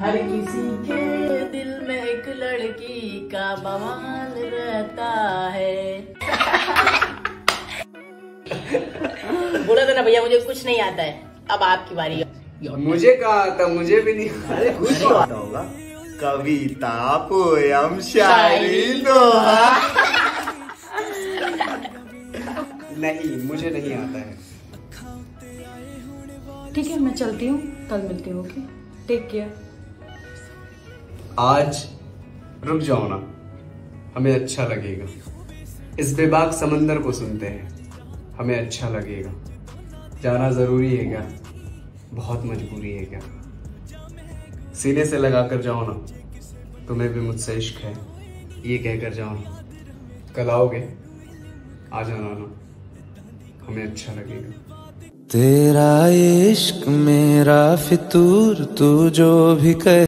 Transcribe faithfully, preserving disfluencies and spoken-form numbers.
हर किसी के दिल में एक लड़की का बवाल रहता है। बोला था ना भैया मुझे कुछ नहीं आता है, अब आपकी बारी है। मुझे कहा आता, मुझे भी नहीं अरे कुछ तो आता होगा, कविता पोयम शायरी दोहा। नहीं मुझे नहीं आता है। ठीक है मैं चलती हूँ, कल मिलती हूँ। Okay take care. आज रुक जाओ ना, हमें अच्छा लगेगा। इस बेबाक समंदर को सुनते हैं, हमें अच्छा लगेगा। जाना जरूरी है क्या, बहुत मजबूरी है क्या। सीने से लगाकर जाओ ना, तुम्हें भी मुझसे इश्क है ये कहकर जाओ ना। कल आओगे आ जाना ना, हमें अच्छा लगेगा। तेरा इश्क मेरा फितूर, तू जो भी कहे।